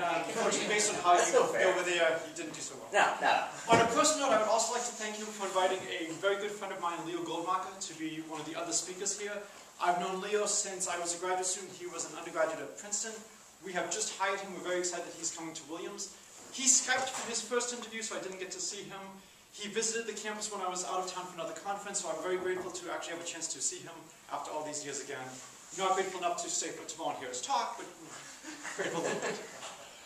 and unfortunately, based on how you go over there, you didn't do so well. No. On a personal note, I would also like to thank you for inviting a very good friend of mine, Leo Goldmacher, to be one of the other speakers here. I've known Leo since I was a graduate student. He was an undergraduate at Princeton. We have just hired him. We're very excited that he's coming to Williams. He Skyped for his first interview, so I didn't get to see him. He visited the campus when I was out of town for another conference, so I'm very grateful to actually have a chance to see him after all these years again. Not grateful enough to stay for tomorrow and hear his talk, but grateful a little bit.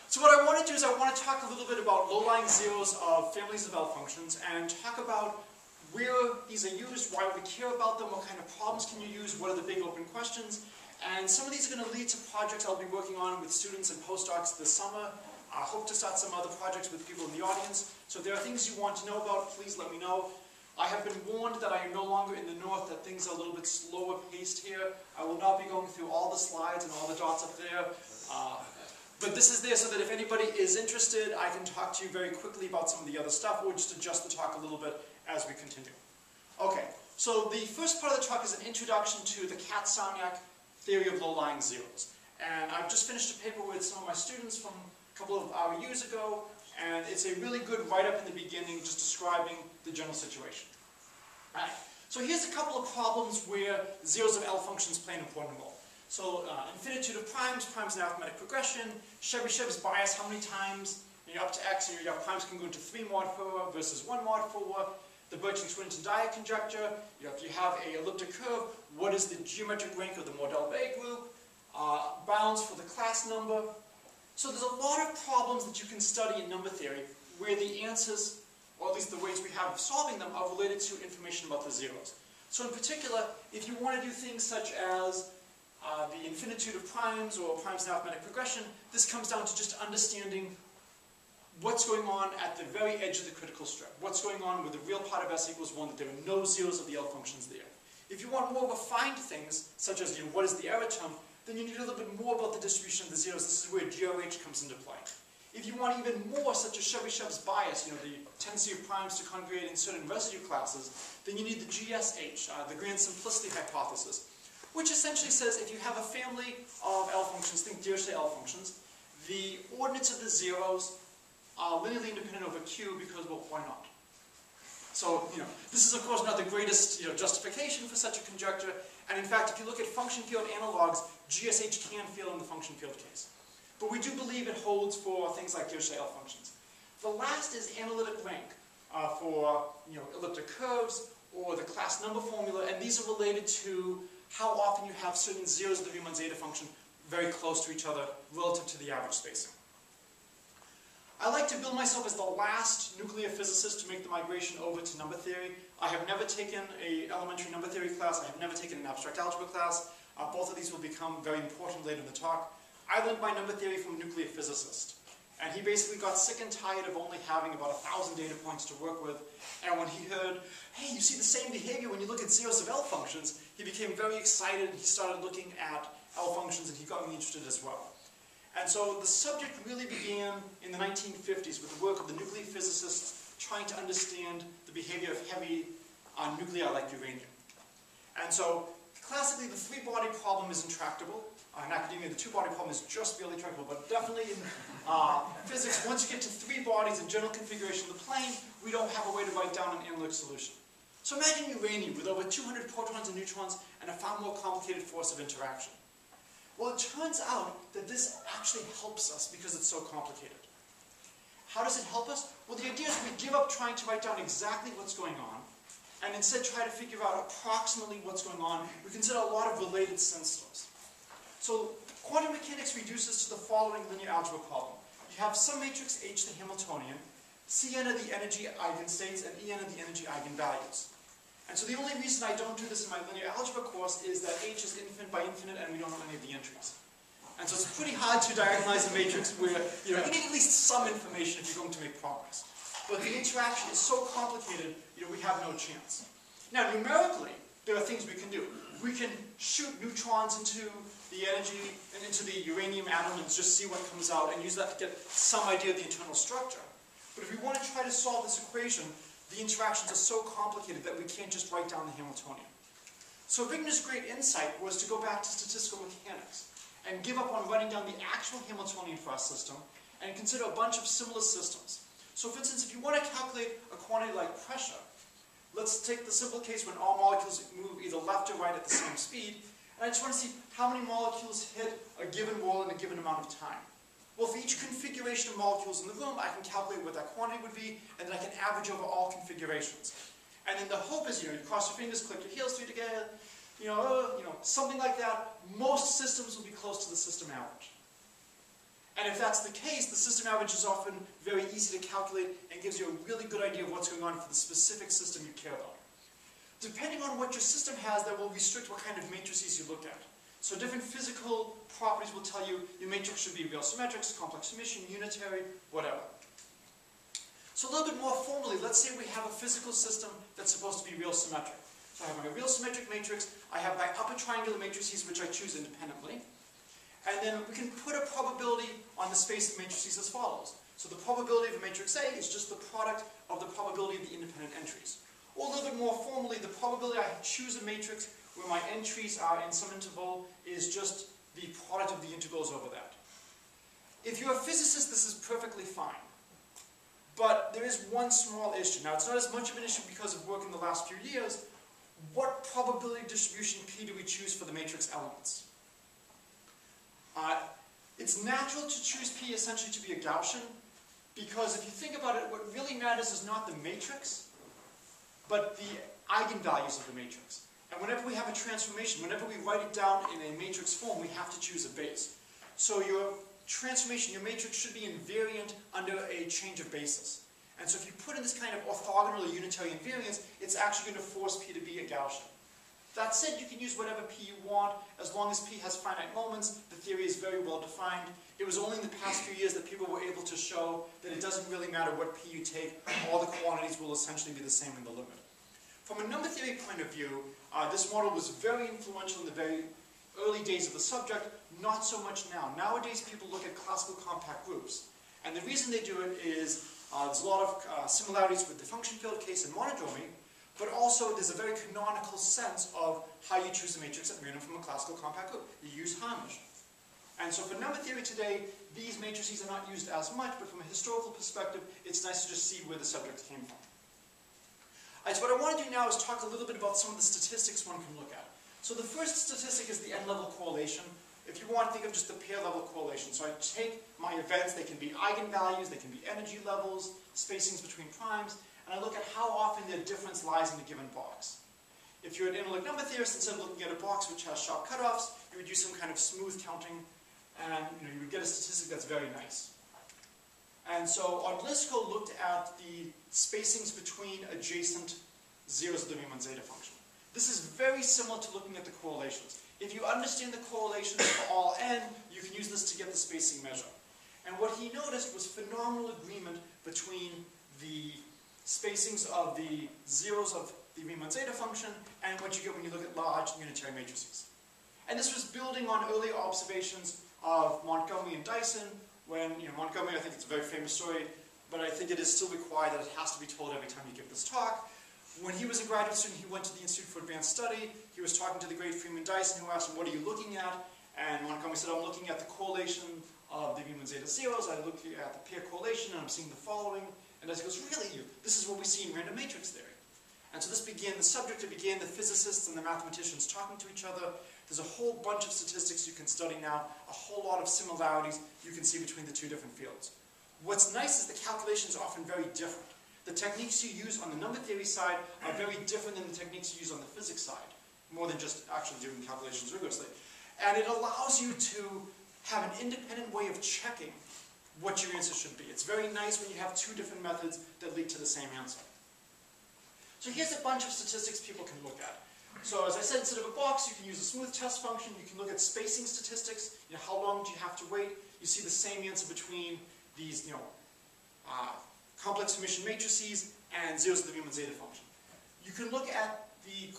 So what I want to do is I want to talk a little bit about low-lying zeros of families of L-functions and talk about where these are used, why we care about them, what kind of problems can you use, what are the big open questions. And some of these are going to lead to projects I'll be working on with students and postdocs this summer. I hope to start some other projects with people in the audience. So if there are things you want to know about, please let me know. I have been warned that I am no longer in the north, that things are a little bit slower paced here. I will not be going through all the slides and all the dots up there. But this is there so that if anybody is interested, I can talk to you very quickly about some of the other stuff, or just adjust the talk a little bit as we continue. Okay, so the first part of the talk is an introduction to the Katz-Sarnak theory of low-lying zeros. And I've just finished a paper with some of my students from a couple of our years ago. And it's a really good write-up in the beginning, just describing the general situation. Right. So here's a couple of problems where zeros of L-functions play an important role. So infinitude of primes, primes in arithmetic progression, Chebyshev's bias, how many times you're up to x and your primes can go into 3 mod 4 versus 1 mod 4, the Birch and Swinnerton-Dyer conjecture, if you have a elliptic curve, what is the geometric rank of the Mordell-Weil group, bounds for the class number. So there's a lot of problems that you can study in number theory where the answers, or at least the ways we have of solving them, are related to information about the zeros. So in particular, if you want to do things such as the infinitude of primes or primes in arithmetic progression, this comes down to just understanding what's going on at the very edge of the critical strip. What's going on with the real part of s equals 1, that there are no zeros of the L functions there. If you want more refined things, such as what is the error term, then you need a little bit more about the distribution of the zeros. This is where GRH comes into play. If you want even more, such as Chebyshev's bias, the tendency of primes to congregate in certain residue classes, then you need the GSH, the grand simplicity hypothesis, which essentially says if you have a family of L-functions, think Dirichlet L-functions, the ordinates of the zeros are linearly independent over Q because, well, why not? So, this is of course not the greatest justification for such a conjecture, and in fact, if you look at function field analogs, GSH can fail in the function field case. But we do believe it holds for things like Dirichlet L functions. The last is analytic rank for elliptic curves or the class number formula, and these are related to how often you have certain zeros of the Riemann zeta function very close to each other relative to the average spacing. I like to build myself as the last nuclear physicist to make the migration over to number theory. I have never taken an elementary number theory class. I have never taken an abstract algebra class. Both of these will become very important later in the talk. I learned my number theory from a nuclear physicist. And he basically got sick and tired of only having about 1,000 data points to work with. And when he heard, hey, you see the same behavior when you look at zeros of L functions, he became very excited and he started looking at L functions and he got me interested as well. And so the subject really began in the 1950s with the work of the nuclear physicists trying to understand the behavior of heavy nuclei like uranium. And so classically the three-body problem is intractable. In academia the two-body problem is just barely tractable, but definitely in physics, once you get to three bodies in general configuration of the plane, we don't have a way to write down an analytic solution. So imagine uranium with over 200 protons and neutrons and a far more complicated force of interaction. Well, it turns out that this actually helps us because it's so complicated. How does it help us? Well, the idea is we give up trying to write down exactly what's going on and instead try to figure out approximately what's going on. We consider a lot of related systems. So quantum mechanics reduces to the following linear algebra problem. You have some matrix H, the Hamiltonian, Cn are the energy eigenstates, and En are the energy eigenvalues. And so the only reason I don't do this in my linear algebra course is that H is infinite by infinite and we don't know any of the entries. And so it's pretty hard to diagonalize a matrix where you need at least some information if you're going to make progress. But the interaction is so complicated, we have no chance. Now numerically, there are things we can do. We can shoot neutrons into the energy and into the uranium atom and just see what comes out and use that to get some idea of the internal structure. But if we want to try to solve this equation, the interactions are so complicated that we can't just write down the Hamiltonian. So Wigner's great insight was to go back to statistical mechanics and give up on writing down the actual Hamiltonian for our system and consider a bunch of similar systems. So for instance, if you want to calculate a quantity like pressure, let's take the simple case when all molecules move either left or right at the same speed, and I just want to see how many molecules hit a given wall in a given amount of time. Well, for each configuration of molecules in the room, I can calculate what that quantity would be, and then I can average over all configurations. And then the hope is, you cross your fingers, click your heels together, something like that. Most systems will be close to the system average. And if that's the case, the system average is often very easy to calculate and gives you a really good idea of what's going on for the specific system you care about. Depending on what your system has, that will restrict what kind of matrices you look at. So different physical properties will tell you your matrix should be real symmetrics, complex submission, unitary, whatever. So a little bit more formally, let's say we have a physical system that's supposed to be real symmetric. So I have my real symmetric matrix, I have my upper triangular matrices which I choose independently, and then we can put a probability on the space of matrices as follows. So the probability of a matrix A is just the product of the probability of the independent entries. Or a little bit more formally, the probability I choose a matrix where my entries are in some interval is just the product of the integrals over that. If you're a physicist, this is perfectly fine. But there is one small issue. Now, it's not as much of an issue because of work in the last few years. What probability distribution P do we choose for the matrix elements? It's natural to choose P essentially to be a Gaussian, because if you think about it, what really matters is not the matrix, but the eigenvalues of the matrix. And whenever we have a transformation, whenever we write it down in a matrix form, we have to choose a base. So your transformation, your matrix should be invariant under a change of basis. And so if you put in this kind of orthogonal or unitary invariance, it's actually going to force P to be a Gaussian. That said, you can use whatever P you want, as long as P has finite moments. The theory is very well defined. It was only in the past few years that people were able to show that it doesn't really matter what P you take, all the quantities will essentially be the same in the limit. From a number theory point of view, this model was very influential in the very early days of the subject, not so much now. Nowadays, people look at classical compact groups. And the reason they do it is there's a lot of similarities with the function field case in monodomy, but also there's a very canonical sense of how you choose a matrix at random from a classical compact group. You use Hermish. And so for number theory today, these matrices are not used as much, but from a historical perspective, it's nice to just see where the subject came from. Right, so what I want to do now is talk a little bit about some of the statistics one can look at. So the first statistic is the n-level correlation. If you want, think of just the pair-level correlation. So I take my events, they can be eigenvalues, they can be energy levels, spacings between primes, and I look at how often their difference lies in a given box. If you're an analytic number theorist, instead of looking at a box which has sharp cutoffs, you would use some kind of smooth counting, and you would get a statistic that's very nice. And so Odlyzko looked at the spacings between adjacent zeros of the Riemann zeta function. This is very similar to looking at the correlations. If you understand the correlations for all n, you can use this to get the spacing measure. And what he noticed was phenomenal agreement between the spacings of the zeros of the Riemann zeta function and what you get when you look at large unitary matrices. And this was building on earlier observations of Montgomery and Dyson, when, Montgomery, I think it's a very famous story, but I think it is still required that it has to be told every time you give this talk. When he was a graduate student, he went to the Institute for Advanced Study. He was talking to the great Freeman Dyson, who asked him, what are you looking at? And Montgomery said, I'm looking at the correlation of the Riemann zeta zeros. I look at the pair correlation, and I'm seeing the following. And Dyson goes, really, this is what we see in random matrix theory. And so this began the subject. It began the physicists and the mathematicians talking to each other. There's a whole bunch of statistics you can study now, a whole lot of similarities you can see between the two different fields. What's nice is the calculations are often very different. The techniques you use on the number theory side are very different than the techniques you use on the physics side, more than just actually doing calculations rigorously. And it allows you to have an independent way of checking what your answer should be. It's very nice when you have two different methods that lead to the same answer. So here's a bunch of statistics people can look at. So as I said, instead of a box, you can use a smooth test function. You can look at spacing statistics. How long do you have to wait? You see the same answer between these, complex submission matrices and zeros of the Riemann zeta function. You can look at the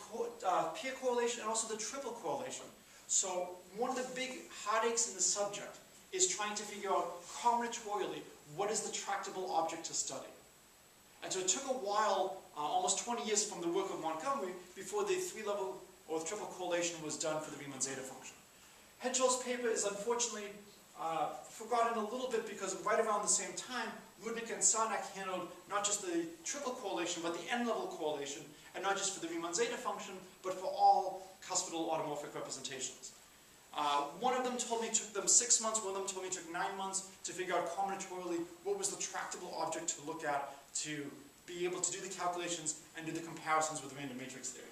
pair correlation and also the triple correlation. So one of the big heartaches in the subject is trying to figure out combinatorially what is the tractable object to study. And so it took a while, almost 20 years from the work of Montgomery, before the three-level or triple correlation was done for the Riemann zeta function. Hedger's paper is unfortunately Forgotten a little bit because right around the same time, Rudnick and Sarnak handled not just the triple correlation, but the n-level correlation, and not just for the Riemann zeta function, but for all cuspidal automorphic representations. One of them told me it took them 6 months, one of them told me it took 9 months to figure out combinatorially what was the tractable object to look at to be able to do the calculations and do the comparisons with random matrix theory.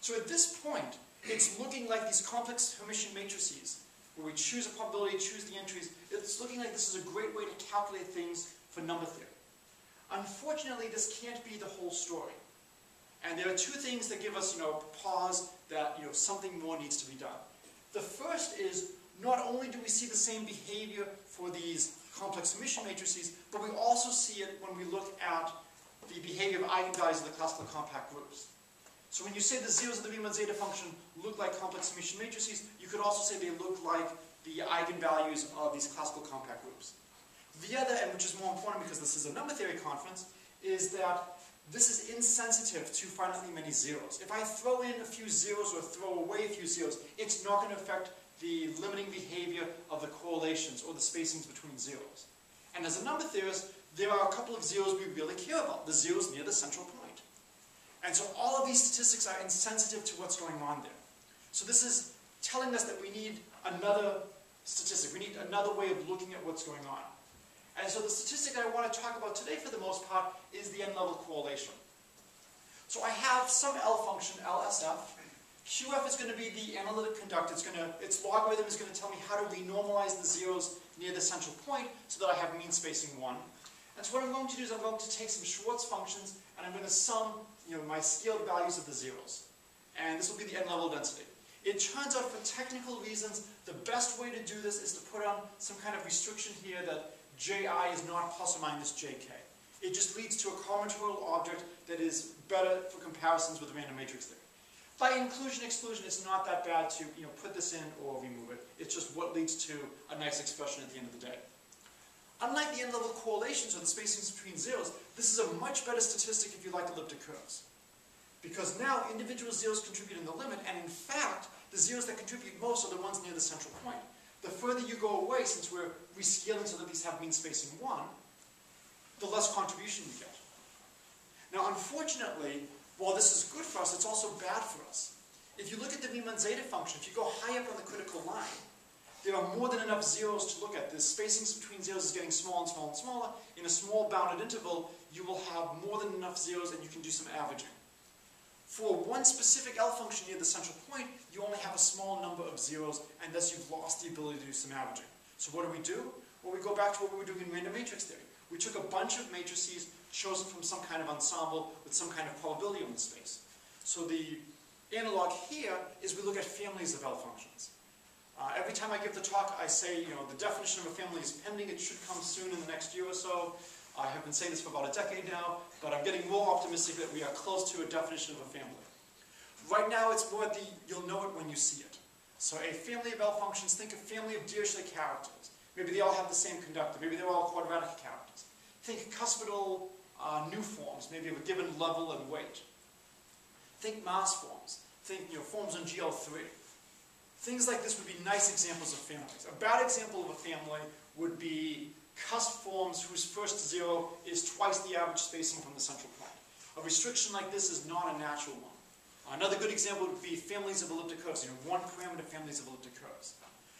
So at this point, it's looking like these complex Hermitian matrices, where we choose a probability, choose the entries, it's looking like this is a great way to calculate things for number theory. Unfortunately, this can't be the whole story. And there are two things that give us, pause that, something more needs to be done. The first is, not only do we see the same behavior for these complex Hermitian matrices, but we also see it when we look at the behavior of eigenvalues of the classical compact groups. So when you say the zeros of the Riemann zeta function look like complex Hermitian matrices, you could also say they look like the eigenvalues of these classical compact groups. The other, and which is more important because this is a number theory conference, is that this is insensitive to finitely many zeros. If I throw in a few zeros or throw away a few zeros, it's not going to affect the limiting behavior of the correlations or the spacings between zeros. And as a number theorist, there are a couple of zeros we really care about, the zeros near the central point. And so all of these statistics are insensitive to what's going on there. So this is telling us that we need another statistic. We need another way of looking at what's going on. And so the statistic I want to talk about today, for the most part, is the n-level correlation. So I have some L function, LSF. QF is going to be the analytic conductor. Its logarithm is going to tell me how to renormalize the zeros near the central point so that I have mean spacing 1. And so what I'm going to do is I'm going to take some Schwartz functions and I'm going to sum my scaled values of the zeros. And this will be the n-level density. It turns out for technical reasons, the best way to do this is to put on some kind of restriction here that ji is not plus or minus jk. It just leads to a combinatorial object that is better for comparisons with random matrix theory. By inclusion-exclusion, it's not that bad to put this in or remove it. It's just what leads to a nice expression at the end of the day. Unlike the n-level correlations or the spacings between zeros, this is a much better statistic if you like elliptic curves. Because now individual zeros contribute in the limit, and in fact, the zeros that contribute most are the ones near the central point. The further you go away, since we're rescaling so that these have mean spacing 1, the less contribution you get. Now unfortunately, while this is good for us, it's also bad for us. If you look at the Riemann zeta function, if you go high up on the critical line, there are more than enough zeros to look at. The spacings between zeros is getting smaller and smaller and smaller. In a small bounded interval, you will have more than enough zeros and you can do some averaging. For one specific L function near the central point, you only have a small number of zeros and thus you've lost the ability to do some averaging. So what do? Well, we go back to what we were doing in random matrix theory. We took a bunch of matrices chosen from some kind of ensemble with some kind of probability on the space. So the analog here is we look at families of L functions. Every time I give the talk, I say, the definition of a family is pending. It should come soon in the next year or so. I have been saying this for about a decade now, but I'm getting more optimistic that we are close to a definition of a family. Right now, it's more you'll know it when you see it. So a family of L functions, think a family of Dirichlet characters. Maybe they all have the same conductor. Maybe they're all quadratic characters. Think cuspidal new forms, maybe of a given level and weight. Think mass forms. Think forms in GL3. Things like this would be nice examples of families. A bad example of a family would be cusp forms whose first zero is twice the average spacing from the central point. A restriction like this is not a natural one. Another good example would be families of elliptic curves, one parameter families of elliptic curves.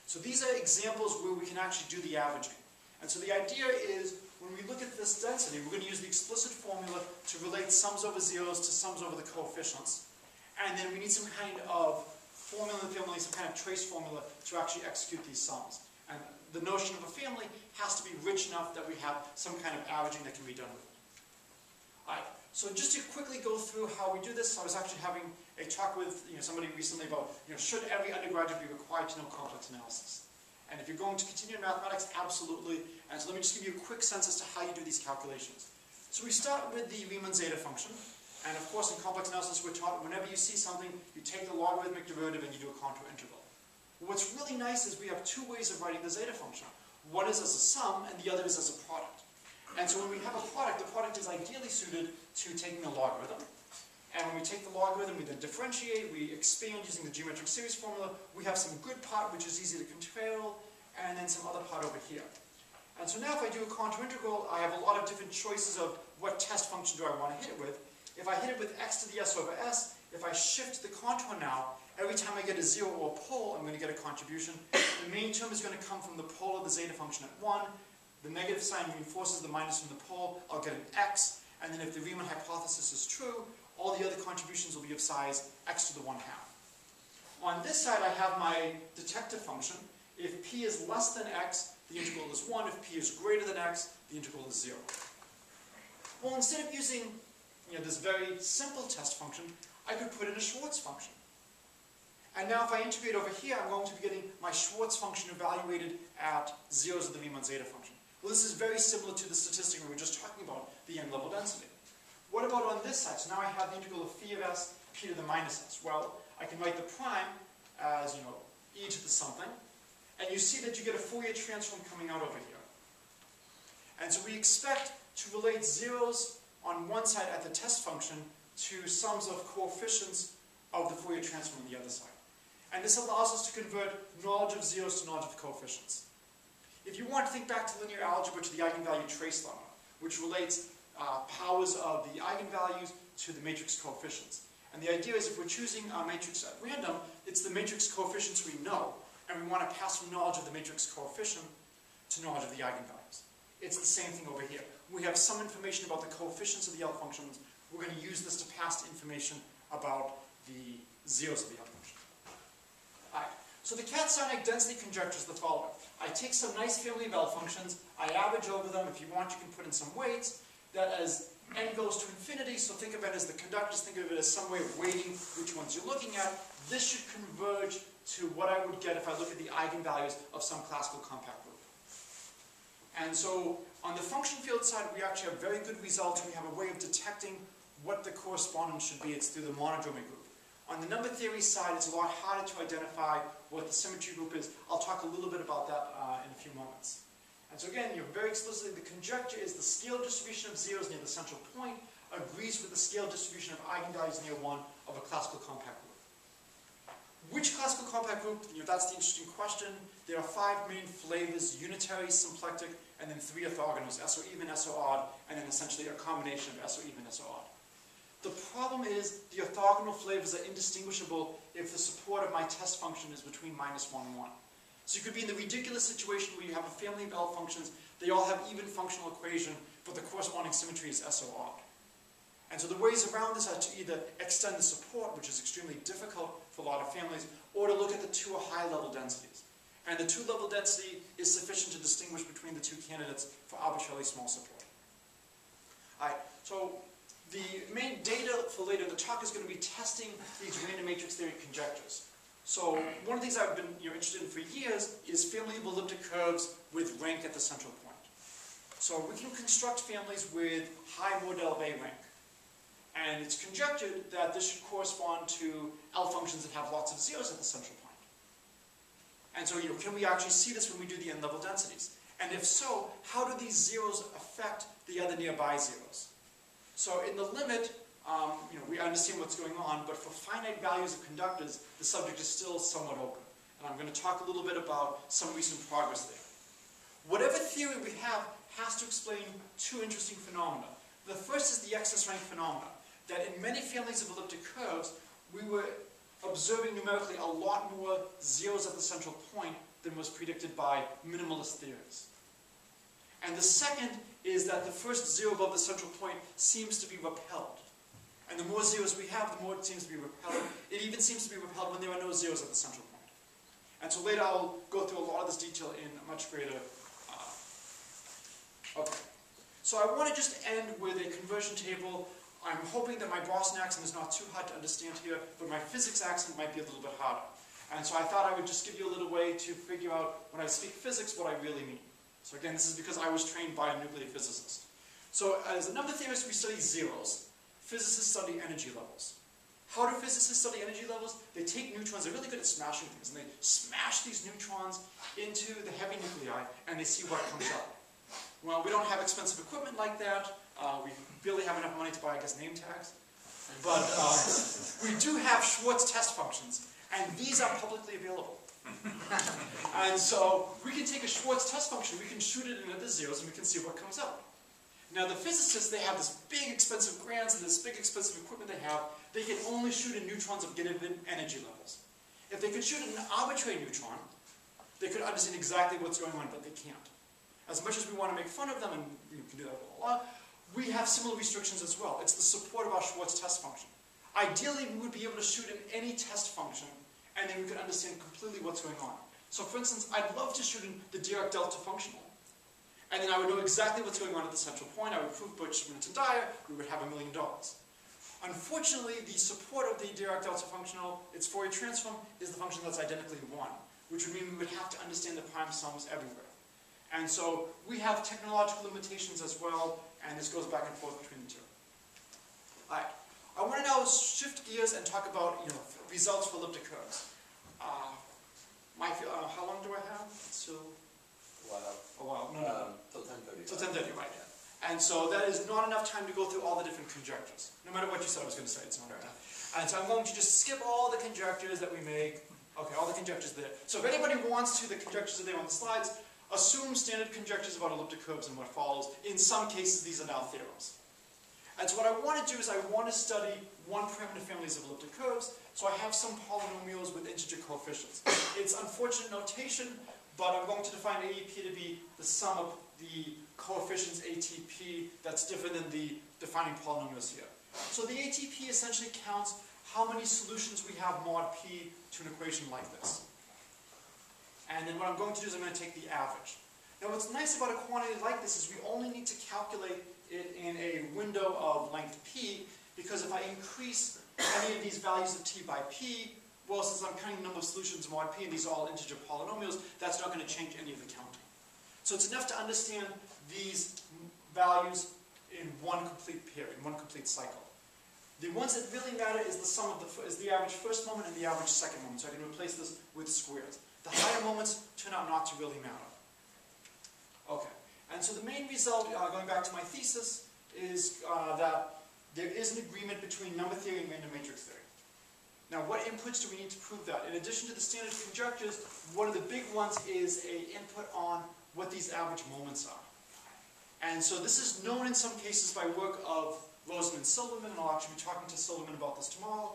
So these are examples where we can actually do the averaging. And so the idea is when we look at this density, we're going to use the explicit formula to relate sums over zeros to sums over the coefficients. And then we need some kind of formula in the family, some kind of trace formula to actually execute these sums. And the notion of a family has to be rich enough that we have some kind of averaging that can be done with it. Alright, so just to quickly go through how we do this, I was actually having a talk with somebody recently about should every undergraduate be required to know complex analysis? And if you're going to continue in mathematics, absolutely. And so let me just give you a quick sense as to how you do these calculations. So we start with the Riemann zeta function. And of course, in complex analysis, we're taught whenever you see something, you take the logarithmic derivative and you do a contour integral. What's really nice is we have two ways of writing the zeta function. One is as a sum, and the other is as a product. And so when we have a product, the product is ideally suited to taking a logarithm. And when we take the logarithm, we then differentiate, we expand using the geometric series formula, we have some good part which is easy to control, and then some other part over here. And so now if I do a counter-integral, I have a lot of different choices of what test function do I want to hit it with. If I hit it with x to the s over s, if I shift the contour now, every time I get a zero or a pole, I'm going to get a contribution. The main term is going to come from the pole of the zeta function at 1. The negative sign reinforces the minus from the pole. I'll get an x. And then if the Riemann hypothesis is true, all the other contributions will be of size x to the 1/2. On this side, I have my detective function. If p is less than x, the integral is 1. If p is greater than x, the integral is 0. Well, instead of using this very simple test function, I could put in a Schwartz function. And now if I integrate over here, I'm going to be getting my Schwartz function evaluated at zeros of the Riemann zeta function. Well, this is very similar to the statistic we were just talking about, the n level density. What about on this side? So now I have the integral of phi of s, p to the minus s. Well, I can write the prime as, e to the something. And you see that you get a Fourier transform coming out over here. And so we expect to relate zeros on one side at the test function to sums of coefficients of the Fourier transform on the other side. And this allows us to convert knowledge of zeros to knowledge of coefficients. If you want to think back to linear algebra, to the eigenvalue trace lemma, which relates powers of the eigenvalues to the matrix coefficients. And the idea is if we're choosing our matrix at random, it's the matrix coefficients we know, and we want to pass from knowledge of the matrix coefficient to knowledge of the eigenvalues. It's the same thing over here. We have some information about the coefficients of the L-functions. We're going to use this to pass information about the zeros of the L-function. Alright, so the Katz-Sarnak density conjecture is the following. I take some nice family of L-functions, I average over them. If you want, you can put in some weights. That as n goes to infinity, so think of it as the conductors, think of it as some way of weighting which ones you're looking at. This should converge to what I would get if I look at the eigenvalues of some classical compact group. And so on the function field side, we actually have very good results. We have a way of detecting what the correspondence should be. It's through the monodromy group. On the number theory side, it's a lot harder to identify what the symmetry group is. I'll talk a little bit about that in a few moments. And so again, very explicitly, the conjecture is the scale distribution of zeros near the central point agrees with the scale distribution of eigenvalues near 1 of a classical compact group. Which classical compact group? That's the interesting question. There are 5 main flavors: unitary, symplectic, and then 3 orthogonals, S or even, S or odd, and then essentially a combination of S or even, S or odd. The problem is the orthogonal flavors are indistinguishable if the support of my test function is between -1 and 1. So you could be in the ridiculous situation where you have a family of L functions, they all have even functional equation, but the corresponding symmetry is S or odd. And so the ways around this are to either extend the support, which is extremely difficult for a lot of families, or to look at the 2 or high level densities. And the 2 level density is sufficient to distinguish between the 2 candidates for arbitrarily small support. Alright, so the main data for later in the talk is going to be testing these random matrix theory conjectures. So one of the things I've been interested in for years is family of elliptic curves with rank at the central point. So we can construct families with high Mordell-Weil rank. And it's conjectured that this should correspond to L functions that have lots of zeros at the central point. And so, can we actually see this when we do the n-level densities? And if so, how do these zeros affect the other nearby zeros? So in the limit, we understand what's going on, but for finite values of conductors, the subject is still somewhat open. And I'm going to talk a little bit about some recent progress there. Whatever theory we have has to explain 2 interesting phenomena. The first is the excess rank phenomena. That in many families of elliptic curves, we were observing numerically a lot more zeros at the central point than was predicted by minimalist theories. And the second is that the first zero above the central point seems to be repelled. And the more zeros we have, the more it seems to be repelled. It even seems to be repelled when there are no zeros at the central point. And so later I'll go through a lot of this detail in a much greater... Okay. So I want to just end with a conversion table. I'm hoping that my Boston accent is not too hard to understand here, but my physics accent might be a little bit harder. And so I thought I would just give you a little way to figure out, when I speak physics, what I really mean. So again, this is because I was trained by a nuclear physicist. So as a number theorist, we study zeros. Physicists study energy levels. How do physicists study energy levels? They take neutrons, they're really good at smashing things, and they smash these neutrons into the heavy nuclei, and they see what comes up. Well, we don't have expensive equipment like that. We barely have enough money to buy, I guess, name tags. But we do have Schwartz test functions, and these are publicly available. And so we can take a Schwartz test function, we can shoot it in at the zeros, and we can see what comes out. Now the physicists, they have this big expensive grants and this big expensive equipment they have. They can only shoot at neutrons of given energy levels. If they could shoot at an arbitrary neutron, they could understand exactly what's going on, but they can't. As much as we want to make fun of them, and you can do that with a lot, we have similar restrictions as well. It's the support of our Schwartz test function. Ideally, we would be able to shoot at any test function, and then we could understand completely what's going on. So for instance, I'd love to shoot in the Dirac delta functional. And then I would know exactly what's going on at the central point. I would prove Birch and Swinnerton-Dyer, we would have $1 million. Unfortunately, the support of the Dirac delta functional, its Fourier transform, is the function that's identically 1, which would mean we would have to understand the prime sums everywhere. And so we have technological limitations as well, and this goes back and forth between the two. All right. I want to now shift gears and talk about results for elliptic curves. Mike, how long do I have? Till 10:30, right? Yeah. And so that is not enough time to go through all the different conjectures. No matter what you said I was going to say, it's not enough. And so I'm going to just skip all the conjectures that we make. Okay, all the conjectures there. So if anybody wants to, the conjectures are there on the slides. Assume standard conjectures about elliptic curves and what follows. In some cases, these are now theorems. And so what I want to do is I want to study one-primitive families of elliptic curves, so I have some polynomials with integer coefficients. It's unfortunate notation, but I'm going to define AEP to be the sum of the coefficients ATP that's different than the defining polynomials here. So the ATP essentially counts how many solutions we have mod p to an equation like this. And then what I'm going to do is I'm going to take the average. Now what's nice about a quantity like this is we only need to calculate it in a window of length p, because if I increase any of these values of t by p, well, since I'm counting the number of solutions mod p, and these are all integer polynomials, that's not going to change any of the counting. So it's enough to understand these values in one complete period, in one complete cycle. The ones that really matter is the sum of the average first moment and the average second moment. So I can replace this with squares. The higher moments turn out not to really matter. Okay. And so the main result, going back to my thesis, is that there is an agreement between number theory and random matrix theory. Now what inputs do we need to prove that? In addition to the standard conjectures, one of the big ones is an input on what these average moments are. And so this is known in some cases by work of Rosen and Silverman, and I'll actually be talking to Silverman about this tomorrow.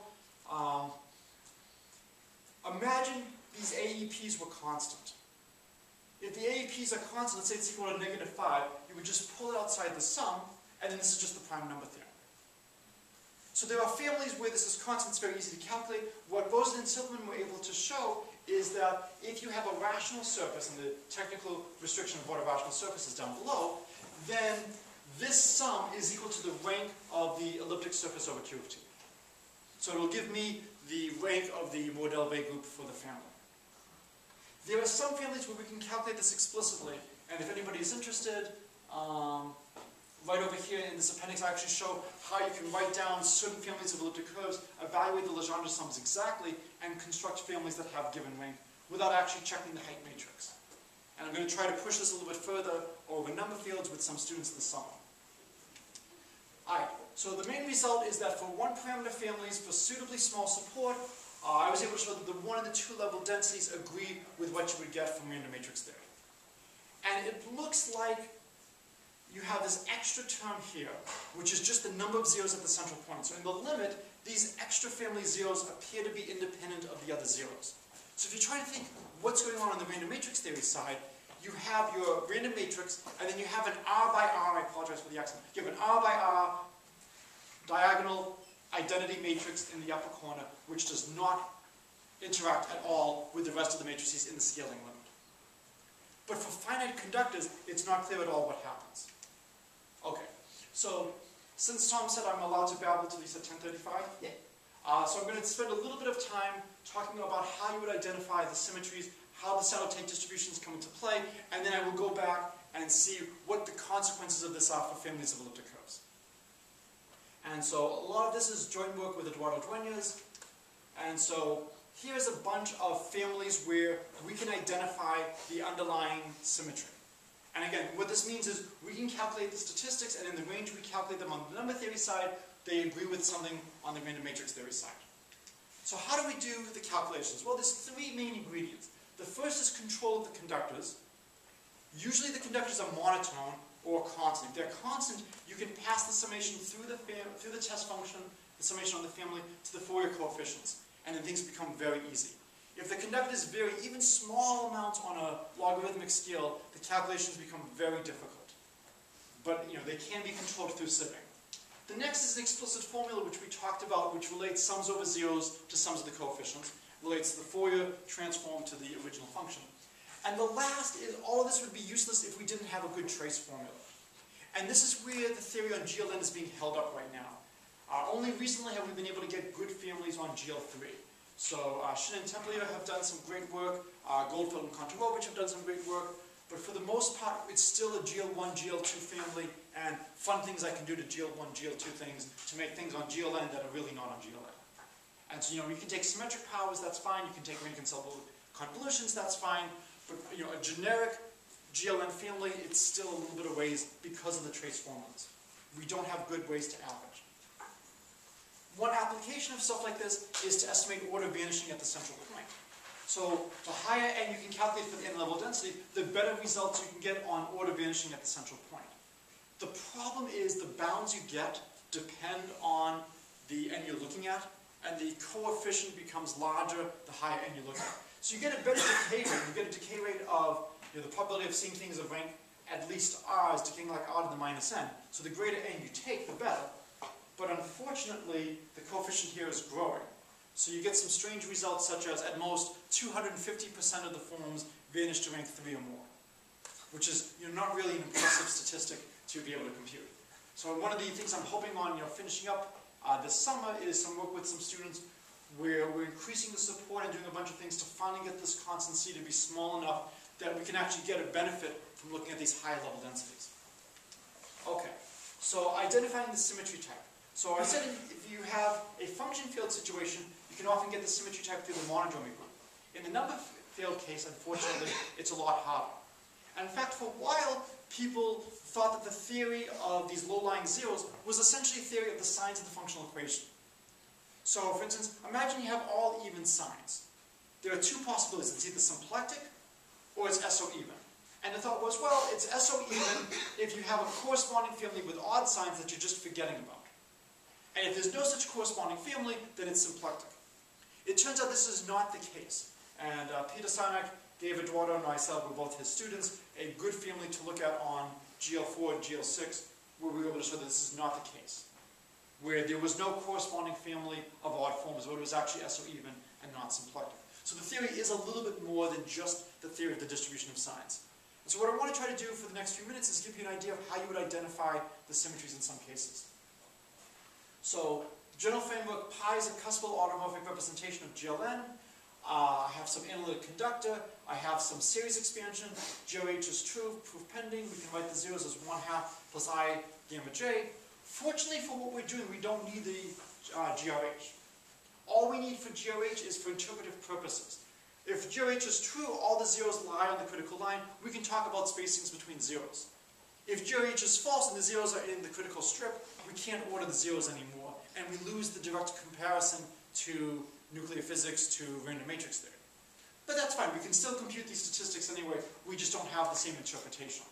Imagine these AEPs were constant. If the AEPs are constant, let's say it's equal to -5, you would just pull it outside the sum, and then this is just the prime number theorem. So there are families where this is constant, it's very easy to calculate. What Rosen and Silverman were able to show is that if you have a rational surface, and the technical restriction of what a rational surface is down below, then this sum is equal to the rank of the elliptic surface over Q of t. So it will give me the rank of the Mordell-Weil group for the family. There are some families where we can calculate this explicitly, and if anybody is interested, right over here in this appendix I actually show how you can write down certain families of elliptic curves, evaluate the Legendre sums exactly, and construct families that have given rank without actually checking the height matrix. And I'm going to try to push this a little bit further over number fields with some students this summer. Alright, so the main result is that for one-parameter families for suitably small support, I was able to show that the 1 and the 2 level densities agree with what you would get from random matrix theory. And it looks like you have this extra term here, which is just the number of zeros at the central point. So in the limit, these extra family zeros appear to be independent of the other zeros. So if you're trying to think what's going on the random matrix theory side, you have your random matrix, and then you have an R by R, I apologize for the accent, you have an R by R diagonal identity matrix in the upper corner, which does not interact at all with the rest of the matrices in the scaling limit. But for finite conductors, it's not clear at all what happens. Okay, so since Tom said I'm allowed to babble till he said 10:35, yeah. So I'm going to spend a little bit of time talking about how you would identify the symmetries, how the Sato-Tate distributions come into play, and then I will go back and see what the consequences of this are for families of elliptic curves. And so a lot of this is joint work with Eduardo Duenas. And so here's a bunch of families where we can identify the underlying symmetry. And again, what this means is we can calculate the statistics, and in the range we calculate them on the number theory side, they agree with something on the random matrix theory side. So how do we do the calculations? Well, there's 3 main ingredients. The first is control of the conductors. Usually the conductors are monotone or constant. If they're constant, you can pass the summation through the test function, the summation on the family, to the Fourier coefficients, and then things become very easy. If the conductors vary even small amounts on a logarithmic scale, the calculations become very difficult. But they can be controlled through sipping. The next is an explicit formula which we talked about, which relates sums over zeros to sums of the coefficients, relates the Fourier transform to the original function. And the last is, all of this would be useless if we didn't have a good trace formula. And this is where the theory on GLN is being held up right now. Only recently have we been able to get good families on GL3. So Shin and Templier have done some great work. Goldfeld and Kontorovich have done some great work. But for the most part, it's still a GL1, GL2 family, and fun things I can do to GL1, GL2 things to make things on GLN that are really not on GLN. And so, you can take symmetric powers, that's fine. You can take Rankin–Selberg convolutions, that's fine. But, a generic GLN family, it's still a little bit of ways because of the trace formulas. We don't have good ways to average. One application of stuff like this is to estimate order vanishing at the central point. So the higher n you can calculate for the n-level density, the better results you can get on order vanishing at the central point. The problem is the bounds you get depend on the n you're looking at, and the coefficient becomes larger the higher n you're looking at. So you get a better decay rate. You get a decay rate of the probability of seeing things of rank at least r is decaying like r to the minus n. So the greater n you take, the better. But unfortunately, the coefficient here is growing. So you get some strange results such as, at most, 250% of the forms vanish to rank 3 or more, which is not really an impressive statistic to be able to compute. So one of the things I'm hoping on finishing up this summer is some work with some students where we're increasing the support and doing a bunch of things to finally get this constant C to be small enough that we can actually get a benefit from looking at these high level densities. Okay, so identifying the symmetry type. So I said if you have a function field situation, you can often get the symmetry type through the Montgomery group. In the number field case, unfortunately, it's a lot harder. And in fact, for a while, people thought that the theory of these low-lying zeros was essentially a theory of the signs of the functional equation. So, for instance, imagine you have all even signs. There are two possibilities. It's either symplectic or it's SO even. And the thought was, well, it's SO even if you have a corresponding family with odd signs that you're just forgetting about. And if there's no such corresponding family, then it's symplectic. It turns out this is not the case. And Peter Sinek gave Eduardo and myself, who were both his students, a good family to look at on GL4 and GL6, where we were able to show that this is not the case, where there was no corresponding family of odd forms, where it was actually SO even and not symplectic. So the theory is a little bit more than just the theory of the distribution of signs. And so what I want to try to do for the next few minutes is give you an idea of how you would identify the symmetries in some cases. So, general framework, pi is a cuspal automorphic representation of GLN. I have some analytic conductor. I have some series expansion. GRH is true, proof pending. We can write the zeros as 1/2 plus I gamma j. Fortunately for what we're doing, we don't need the GRH. All we need for GRH is for interpretive purposes. If GRH is true, all the zeros lie on the critical line. We can talk about spacings between zeros. If GRH is false and the zeros are in the critical strip, we can't order the zeros anymore, and we lose the direct comparison to nuclear physics, to random matrix theory. But that's fine. We can still compute these statistics anyway. We just don't have the same interpretation.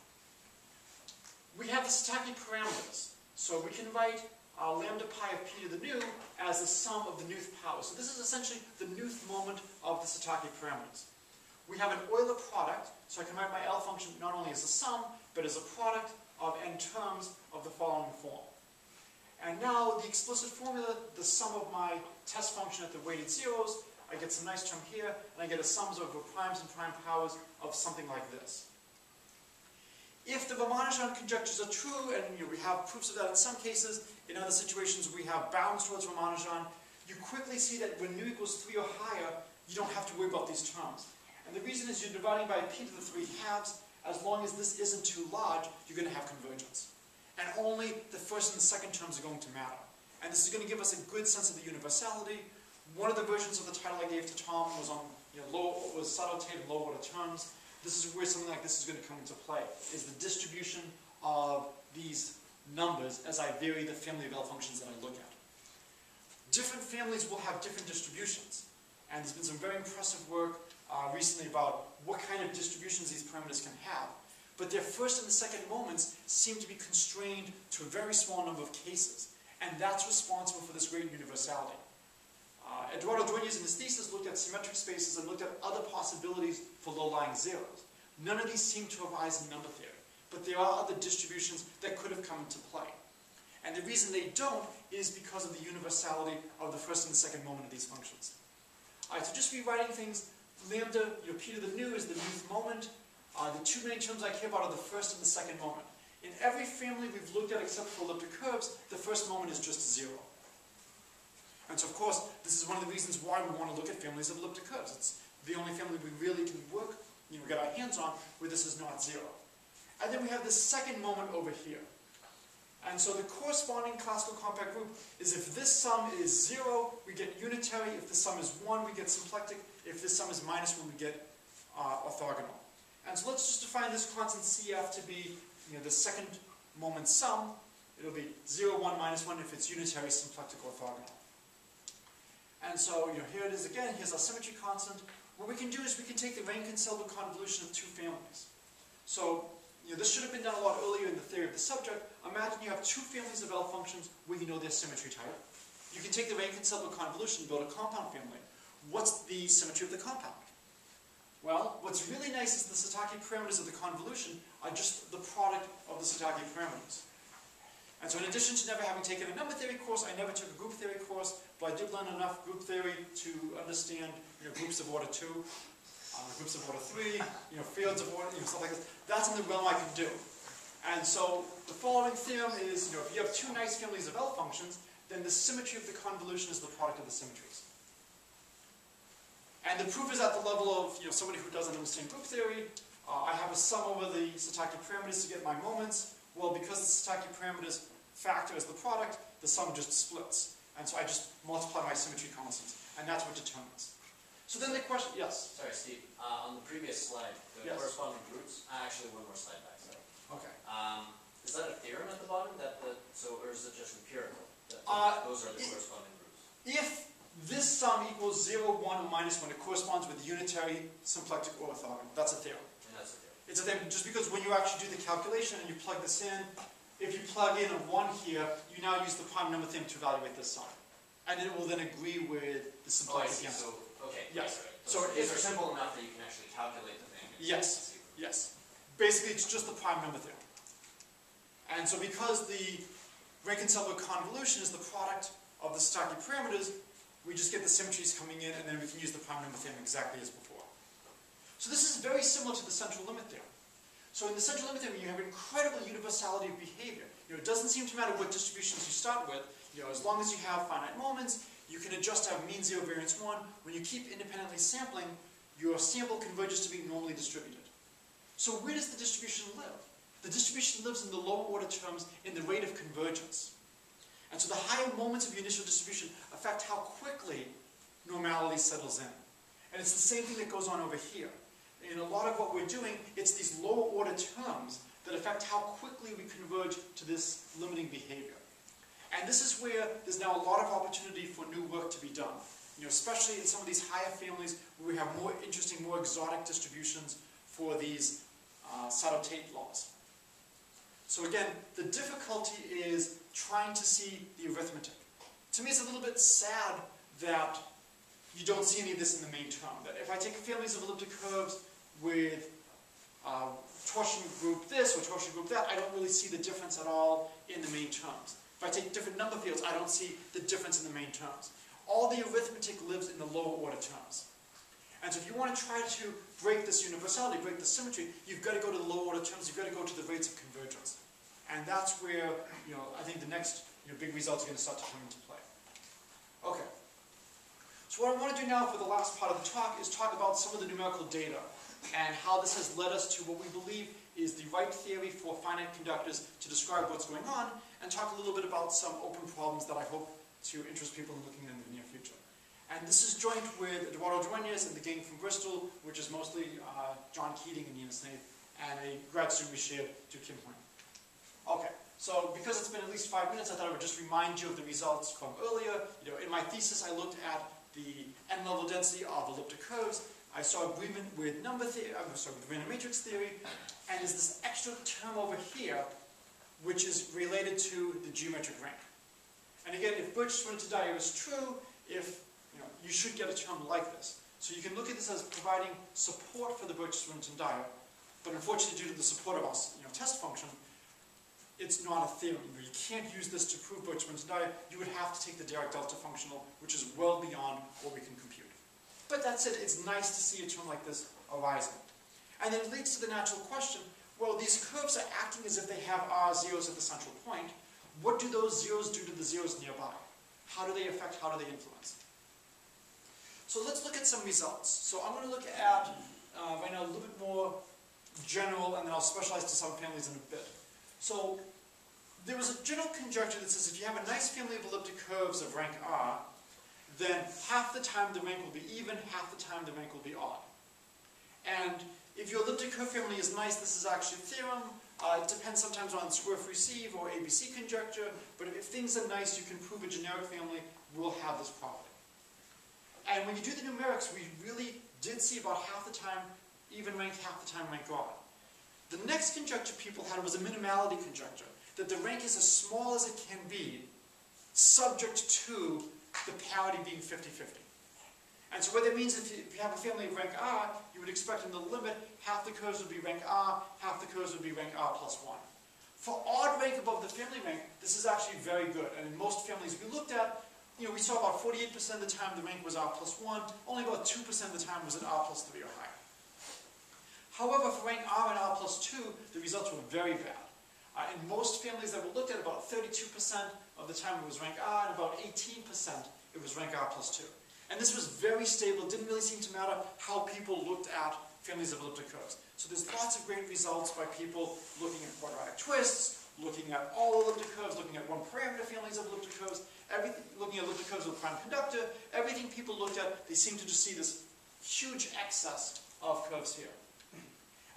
We have the Satake parameters. So we can write lambda pi of p to the nu as the sum of the nuth power. So this is essentially the nuth moment of the Satake parameters. We have an Euler product, so I can write my L function not only as a sum, but as a product of n terms of the following form. And now the explicit formula, the sum of my test function at the weighted zeros, I get some nice term here, and I get a sums over primes and prime powers of something like this. If the Ramanujan conjectures are true, and we have proofs of that in some cases, in other situations we have bounds towards Ramanujan, you quickly see that when nu equals 3 or higher, you don't have to worry about these terms. And the reason is you're dividing by p to the 3/2. As long as this isn't too large, you're going to have convergence. And only the first and the second terms are going to matter. And this is going to give us a good sense of the universality. One of the versions of the title I gave to Tom was on was Sato-Tate and low order terms. This is where something like this is going to come into play, is the distribution of these numbers as I vary the family of L functions that I look at. Different families will have different distributions. And there's been some very impressive work recently about what kind of distributions these parameters can have. But their first and second moments seem to be constrained to a very small number of cases. And that's responsible for this great universality. Eduardo Duenas in his thesis looked at symmetric spaces and looked at other possibilities for low-lying zeros. None of these seem to arise in number theory, but there are other distributions that could have come into play. And the reason they don't is because of the universality of the first and second moment of these functions. So just rewriting things, lambda, Peter the new is the nth moment. The two main terms I care about are the first and the second moment. In every family we've looked at except for elliptic curves, the first moment is just zero. And so of course, this is one of the reasons why we want to look at families of elliptic curves. It's the only family we really can work, get our hands on, where this is not zero. And then we have this second moment over here. And so the corresponding classical compact group is if this sum is zero, we get unitary. If this sum is one, we get symplectic. If this sum is minus one, we get orthogonal. And so let's just define this constant CF to be the second moment sum. It'll be 0, 1, minus 1 if it's unitary, symplectic, orthogonal. And so here it is again. Here's our symmetry constant. What we can do is we can take the Rankin–Selberg convolution of two families. So this should have been done a lot earlier in the theory of the subject. Imagine you have two families of L-functions where their symmetry type. You can take the Rankin–Selberg convolution and build a compound family. What's the symmetry of the compound? Well, what's really nice is the Sato-Tate parameters of the convolution are just the product of the Sato-Tate parameters. And so in addition to never having taken a number theory course, I never took a group theory course, but I did learn enough group theory to understand groups of order 2, groups of order 3, fields of order, stuff like this. That's in the realm I can do. And so the following theorem is, if you have two nice families of L-functions, then the symmetry of the convolution is the product of the symmetries. And the proof is at the level of somebody who doesn't understand group theory. I have a sum over the Sato-Tate parameters to get my moments. Well, because the Sato-Tate parameters factor as the product, the sum just splits. And so I just multiply my symmetry constants. And that's what determines. So then the question, yes? Sorry, Steve. On the previous slide, the corresponding groups, actually one more slide back, sorry. Okay. Is that a theorem at the bottom? Or is it just empirical? Those are the corresponding groups. If this sum equals 0, 1, or minus 1, it corresponds with unitary, symplectic, or orthogonal. That's a theorem. And that's a theorem. It's a theorem just because when you actually do the calculation and you plug this in, if you plug in a 1 here, you now use the prime number theorem to evaluate this sum. And it will then agree with the symplectic answer. So, okay. Yes. Right. So these are simple enough that you can actually calculate the thing. Yes. Yes. Basically, it's just the prime number theorem. And so because the Rankin–Selberg convolution is the product of the Sato-Tate parameters, we just get the symmetries coming in, and then we can use the prime number theorem exactly as before. So this is very similar to the central limit theorem. So in the central limit theorem, you have incredible universality of behavior. It doesn't seem to matter what distributions you start with. As long as you have finite moments, you can adjust to have mean 0, variance 1. When you keep independently sampling, your sample converges to being normally distributed. So where does the distribution live? The distribution lives in the lower order terms in the rate of convergence. And so the higher moments of your initial distribution affect how quickly normality settles in. And it's the same thing that goes on over here. In a lot of what we're doing, it's these lower order terms that affect how quickly we converge to this limiting behavior. And this is where there's now a lot of opportunity for new work to be done. Especially in some of these higher families where we have more interesting, more exotic distributions for these Sato-Tate laws. So again, the difficulty is trying to see the arithmetic. To me, it's a little bit sad that you don't see any of this in the main term. That if I take families of elliptic curves with torsion group this or torsion group that, I don't really see the difference at all in the main terms. If I take different number fields, I don't see the difference in the main terms. All the arithmetic lives in the lower order terms. And so if you want to try to break this universality, break the symmetry, you've got to go to the lower order terms, you've got to go to the rates of convergence. And that's where, I think the next big results are going to start to come into play. Okay. So what I want to do now for the last part of the talk is talk about some of the numerical data and how this has led us to what we believe is the right theory for finite conductors to describe what's going on, and talk a little bit about some open problems that I hope to interest people in looking at in the near future. And this is joined with Eduardo Duenas and the gang from Bristol, which is mostly John Keating and Nina Snaith, and a grad student we shared to Kim Horn. Okay, so because it's been at least 5 minutes, I thought I would just remind you of the results from earlier. In my thesis, I looked at the n-level density of elliptic curves, I saw agreement with number theory, I'm sorry, with random matrix theory, and there's this extra term over here which is related to the geometric rank. And again, if Birch Swinnerton-Dyer is true, if you should get a term like this. So you can look at this as providing support for the Birch Swinnerton-Dyer, but unfortunately, due to the support of our test function, it's not a theorem. You can't use this to prove Birch Swinnerton-Dyer. You would have to take the Dirac delta functional, which is well beyond what we can compute. But that's it. It's nice to see a term like this arising. And then it leads to the natural question, well, these curves are acting as if they have R zeros at the central point. What do those zeros do to the zeros nearby? How do they affect, how do they influence? So let's look at some results. So I'm going to look at, right now, a little bit more general, and then I'll specialize to some families in a bit. So there was a general conjecture that says if you have a nice family of elliptic curves of rank R, then half the time the rank will be even, half the time the rank will be odd. And if your elliptic curve family is nice, this is actually a theorem. It depends sometimes on square-free sieve or ABC conjecture, but if things are nice, you can prove a generic family will have this property. And when you do the numerics, we really did see about half the time even rank, half the time rank odd. The next conjecture people had was a minimality conjecture, that the rank is as small as it can be, subject to the parity being 50-50. And so what that means is if you have a family of rank R, you would expect in the limit half the curves would be rank R, half the curves would be rank R plus 1. For odd rank above the family rank, this is actually very good. And in most families we looked at, we saw about 48% of the time the rank was R plus 1, only about 2% of the time was an R plus 3 or higher. However, for rank R and R plus 2, the results were very bad. In most families that were looked at, about 32% of the time it was rank R, and about 18% it was rank R plus 2. And this was very stable. It didn't really seem to matter how people looked at families of elliptic curves. So there's lots of great results by people looking at quadratic twists, looking at all elliptic curves, looking at one-parameter families of elliptic curves, everything, looking at elliptic curves with prime conductor. Everything people looked at, they seemed to just see this huge excess of curves here.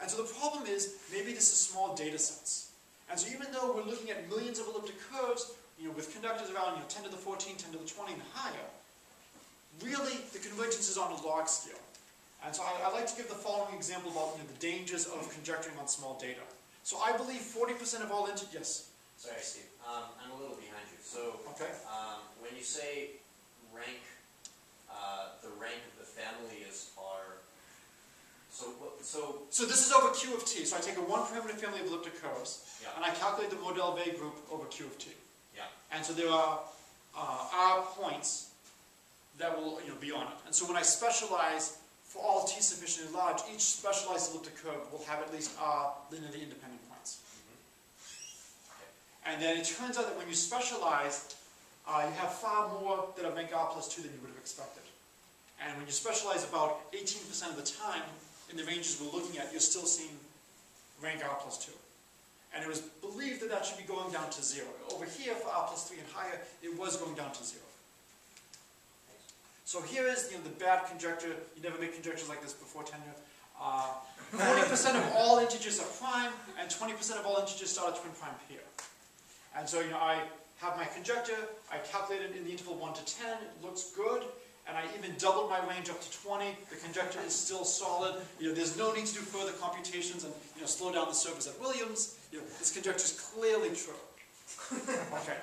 And so the problem is, maybe this is small data sets. And so even though we're looking at millions of elliptic curves, with conductors around 10 to the 14, 10 to the 20, and higher, really the convergence is on a log scale. And so I like to give the following example about the dangers of conjecturing on small data. So I believe 40% of all integers. Yes? Sorry, Steve. I'm a little behind you. So okay. When you say rank, the rank of the family is R. So this is over Q of T. So I take a one-parameter family of elliptic curves, yeah, and I calculate the Mordell-Weil group over Q of T. Yeah. And so there are R points that will be on it. And so when I specialize for all T sufficiently large, each specialized elliptic curve will have at least R linearly independent points. Mm-hmm. Okay. And then it turns out that when you specialize, you have far more that are rank R plus 2 than you would have expected. And when you specialize about 18% of the time, in the ranges we're looking at, you're still seeing rank R plus 2. And it was believed that that should be going down to 0. Over here, for R plus 3 and higher, it was going down to 0. So here is the bad conjecture. You never made conjectures like this before tenure. 40% of all integers are prime, and 20% of all integers start at twin prime pair. And so I have my conjecture. I calculate it in the interval 1 to 10. It looks good. And I even doubled my range up to 20. The conjecture is still solid. There's no need to do further computations and slow down the surface at Williams. This conjecture is clearly true. Okay.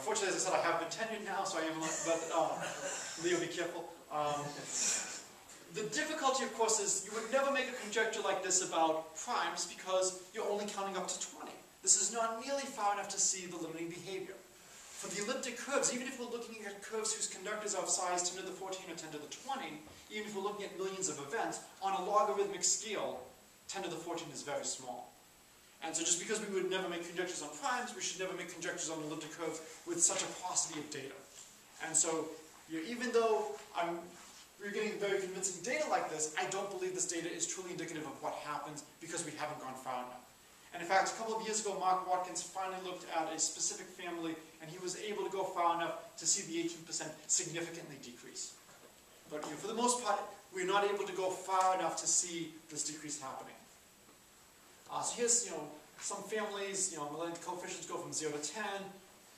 Fortunately, as I said, I have been tenured now, so I am. Leo, be careful. The difficulty, of course, is you would never make a conjecture like this about primes because you're only counting up to 20. This is not nearly far enough to see the limiting behavior. For the elliptic curves, even if we're looking at curves whose conductors are of size 10 to the 14 or 10 to the 20, even if we're looking at millions of events, on a logarithmic scale, 10 to the 14 is very small. And so just because we would never make conjectures on primes, we should never make conjectures on elliptic curves with such a paucity of data. And so even though we're getting very convincing data like this, I don't believe this data is truly indicative of what happens because we haven't gone far enough. And in fact, a couple of years ago, Mark Watkins finally looked at a specific family, and he was able to go far enough to see the 18% significantly decrease. But for the most part, we're not able to go far enough to see this decrease happening. So here's some families, letting the coefficients go from 0 to 10,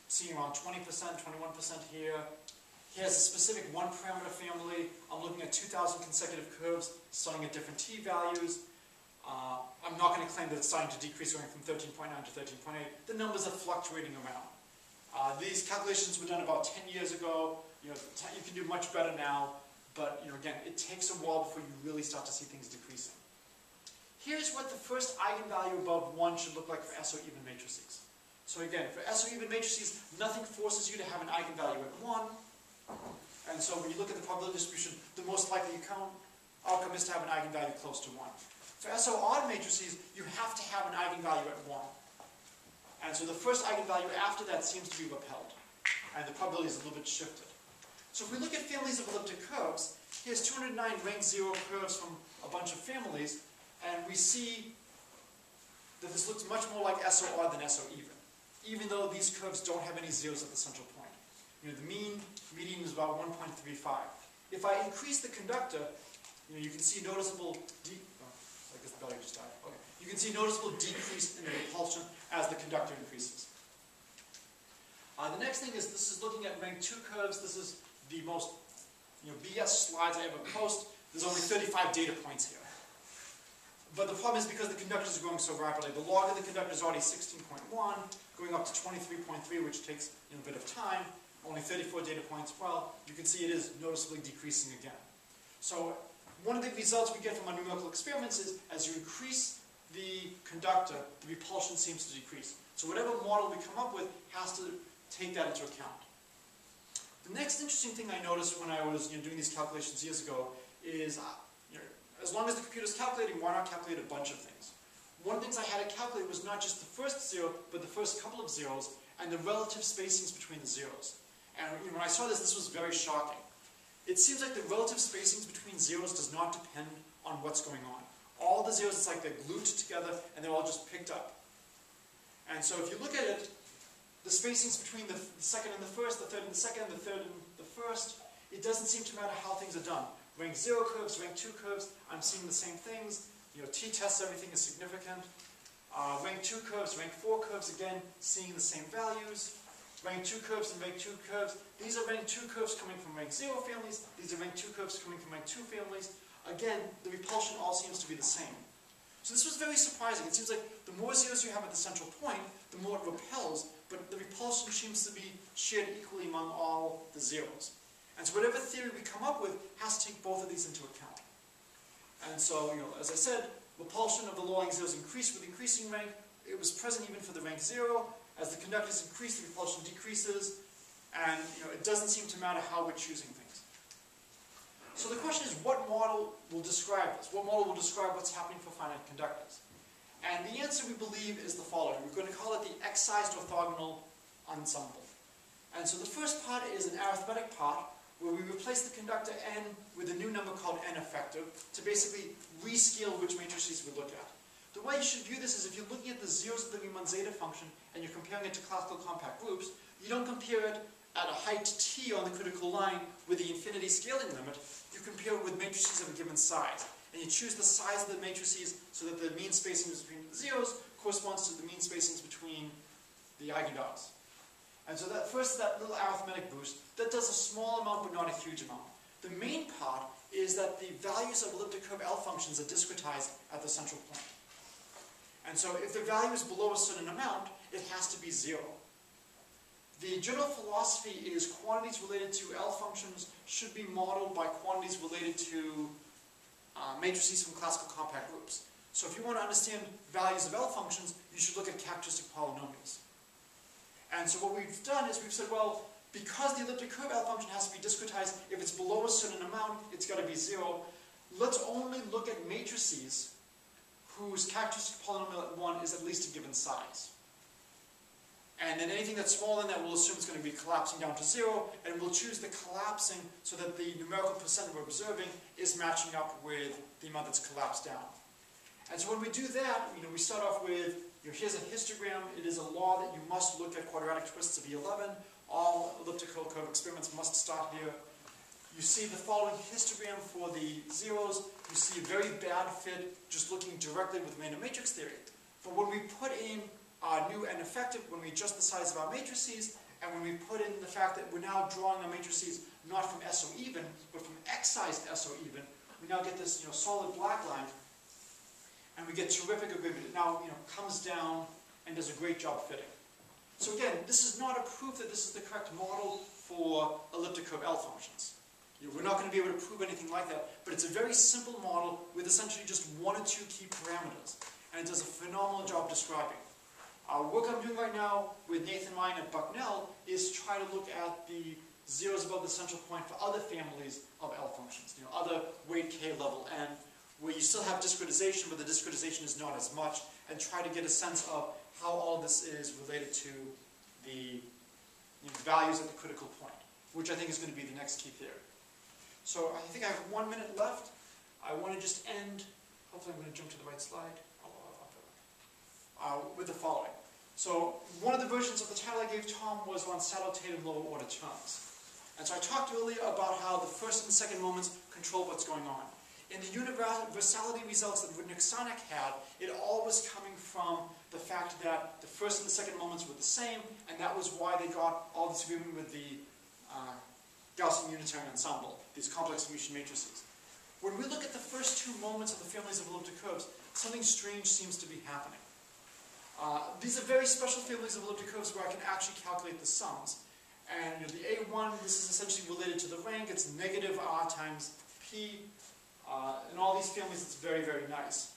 seeing around 20%, 21% here. He has a specific one-parameter family. I'm looking at 2,000 consecutive curves, starting at different t values. I'm not going to claim that it's starting to decrease going from 13.9 to 13.8. The numbers are fluctuating around. These calculations were done about 10 years ago. You can do much better now, but again, it takes a while before you really start to see things decreasing. Here's what the first eigenvalue above 1 should look like for SO even matrices. So again, for SO even matrices, nothing forces you to have an eigenvalue at 1. And so when you look at the probability distribution, the most likely outcome is to have an eigenvalue close to 1. For SO odd matrices, you have to have an eigenvalue at 1. And so the first eigenvalue after that seems to be repelled. And the probability is a little bit shifted. So if we look at families of elliptic curves, here's 209 rank 0 curves from a bunch of families. And we see that this looks much more like SO odd than SO even, even though these curves don't have any zeros at the central point. The median is about 1.35. If I increase the conductor, you can see noticeable I guess the value just died. Okay. You can see noticeable decrease in the repulsion as the conductor increases. The next thing is this is looking at rank 2 curves. This is the most BS slides I ever post. There's only 35 data points here. But the problem is because the conductors are growing so rapidly. The log of the conductor is already 16.1, going up to 23.3, which takes a bit of time. Only 34 data points. Well, you can see it is noticeably decreasing again. So one of the results we get from our numerical experiments is as you increase the conductor, the repulsion seems to decrease. So whatever model we come up with has to take that into account. The next interesting thing I noticed when I was doing these calculations years ago is as long as the computer's calculating, why not calculate a bunch of things? One of the things I had to calculate was not just the first zero, but the first couple of zeros, and the relative spacings between the zeros. And when I saw this, this was very shocking. It seems like the relative spacings between zeros does not depend on what's going on. All the zeros, it's like they're glued together, and they're all just picked up. And so if you look at it, the spacings between the second and the first, the third and the second, the third and the first, it doesn't seem to matter how things are done. Rank 0 curves, rank 2 curves, I'm seeing the same things. T-tests, everything is significant. Rank 2 curves, rank 4 curves, again, seeing the same values. Rank 2 curves and rank 2 curves. These are rank 2 curves coming from rank 0 families. These are rank 2 curves coming from rank 2 families. Again, the repulsion all seems to be the same. So this was very surprising. It seems like the more zeros you have at the central point, the more it repels, but the repulsion seems to be shared equally among all the zeros. And so whatever theory we come up with has to take both of these into account. And so, as I said, repulsion of the low-lying zeros increased with increasing rank. It was present even for the rank 0. As the conductors increase, the repulsion decreases, and it doesn't seem to matter how we're choosing things. So the question is, what model will describe this? What model will describe what's happening for finite conductors? And the answer, we believe, is the following. We're going to call it the excised orthogonal ensemble. And so the first part is an arithmetic part, where we replace the conductor n with a new number called n effective to basically rescale which matrices we look at. The way you should view this is if you're looking at the zeros of the Riemann zeta function and you're comparing it to classical compact groups, you don't compare it at a height t on the critical line with the infinity scaling limit. You compare it with matrices of a given size. And you choose the size of the matrices so that the mean spacing between the zeros corresponds to the mean spacings between the eigenvalues. And so that first, that little arithmetic boost, that does a small amount but not a huge amount. The main part is that the values of elliptic curve L-functions are discretized at the central point. And so if the value is below a certain amount, it has to be 0. The general philosophy is quantities related to L-functions should be modeled by quantities related to matrices from classical compact groups. So if you want to understand values of L-functions, you should look at characteristic polynomials. And so what we've done is we've said, well, because the elliptic curve L-function has to be discretized, if it's below a certain amount, it's got to be 0. Let's only look at matrices whose characteristic polynomial at 1 is at least a given size. And then anything that's smaller than that we'll assume is going to be collapsing down to 0, and we'll choose the collapsing so that the numerical percent we're observing is matching up with the amount that's collapsed down. And so when we do that, we start off with, here's a histogram. It is a law that you must look at quadratic twists of E11. All elliptical curve experiments must start here. You see the following histogram for the zeros. You see a very bad fit just looking directly with random matrix theory. But when we put in our new n effective, when we adjust the size of our matrices, And when we put in the fact that we're now drawing our matrices not from S or even, but from excised S or even, we now get this solid black line, and we get terrific agreement. It now comes down and does a great job fitting. So again, this is not a proof that this is the correct model for elliptic curve L functions. We're not going to be able to prove anything like that, but it's a very simple model with essentially just one or two key parameters, and it does a phenomenal job describing. Work I'm doing right now with Nathan Ryan at Bucknell is try to look at the zeros above the central point for other families of L functions, other weight K level N, where you still have discretization, but the discretization is not as much, and try to get a sense of how all this is related to the values at the critical point, which I think is going to be the next key theory. So I think I have 1 minute left. I want to just end, hopefully I'm going to jump to the right slide, with the following. So one of the versions of the title I gave Tom was on Sato-Tate and lower order terms. And so I talked earlier about how the first and second moments control what's going on. In the universality results that Rudnick-Sarnak had, it all was coming from the fact that the first and the second moments were the same, and that was why they got all this agreement with the Gaussian unitary ensemble, these complex Gaussian matrices. When we look at the first two moments of the families of elliptic curves, something strange seems to be happening. These are very special families of elliptic curves where I can actually calculate the sums. And the A1, this is essentially related to the rank. It's negative R times P. In all these families, it's very, very nice.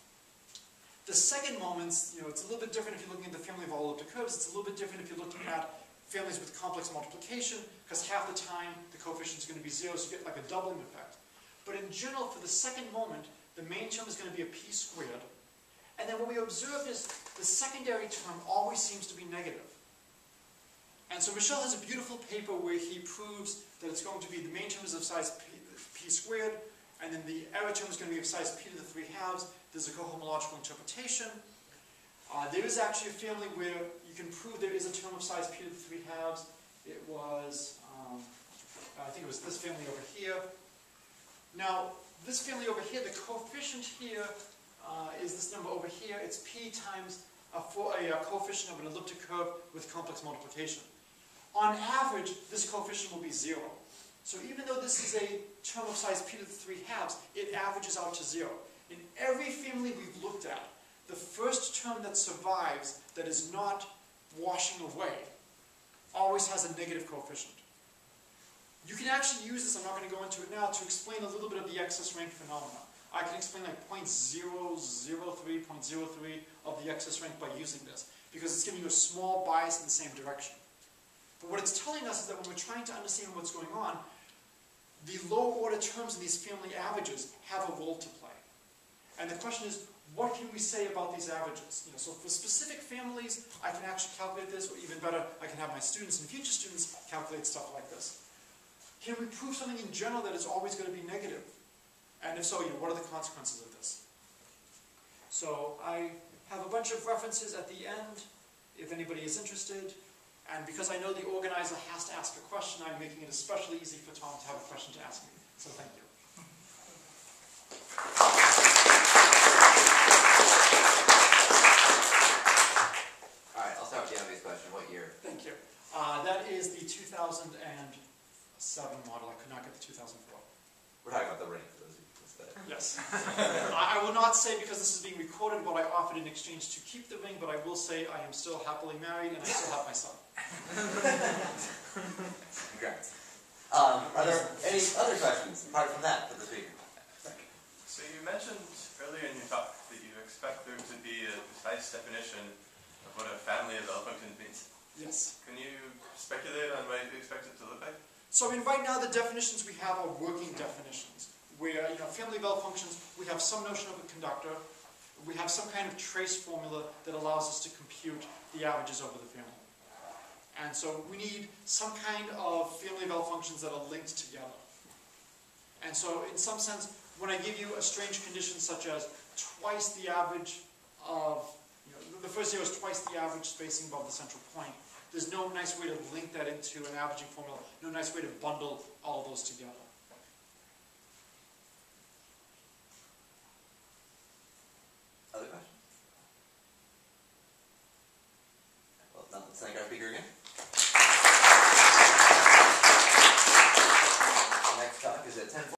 The second moments, it's a little bit different if you're looking at the family of all elliptic curves. It's a little bit different if you're looking at families with complex multiplication, because half the time the coefficient is going to be zero, so you get like a doubling effect. But in general, for the second moment, the main term is going to be a P squared. And then what we observe is the secondary term always seems to be negative. And so Michel has a beautiful paper where he proves that it's going to be the main term is of size P squared, and then the error term is going to be of size P to the 3/2. There's a cohomological interpretation. There is actually a family where you can prove there is a term of size P to the 3/2. It was, I think it was this family over here. Now, this family over here, the coefficient here, is this number over here. It's P times a coefficient of an elliptic curve with complex multiplication. On average, this coefficient will be zero. So even though this is a term of size P to the 3/2, it averages out to zero. In every family we've looked at, the first term that survives, that is not washing away, always has a negative coefficient. You can actually use this, I'm not going to go into it now, to explain a little bit of the excess rank phenomena. I can explain like 0.003, 0.03 of the excess rank by using this, because it's giving you a small bias in the same direction. But what it's telling us is that when we're trying to understand what's going on, the low order terms in these family averages have a role to play. And the question is, what can we say about these averages? So for specific families, I can actually calculate this, or even better, I can have my students and future students calculate stuff like this. Can we prove something in general that is always going to be negative? And if so, what are the consequences of this? So I have a bunch of references at the end, if anybody is interested. And because I know the organizer has to ask a question, I'm making it especially easy for Tom to have a question to ask me. So thank you. All right, I'll start with the obvious question. What year? Thank you. That is the 2007 model. I could not get the 2004. We're talking about the rank for those. Yes. I will not say, because this is being recorded, what I offered in exchange to keep the ring, but I will say I am still happily married and I still have my son. Congrats. Are there any other questions apart from that for this week? So you mentioned earlier in your talk that you expect there to be a precise definition of what a family of L functions means. Yes. Can you speculate on what you expect it to look like? So right now the definitions we have are working definitions. Where, family of L functions, we have some notion of a conductor, we have some kind of trace formula that allows us to compute the averages over the family. And so we need some kind of family of L functions that are linked together. And so in some sense, when I give you a strange condition such as twice the average of, the first zero is twice the average spacing above the central point, there's no nice way to link that into an averaging formula, no nice way to bundle all those together.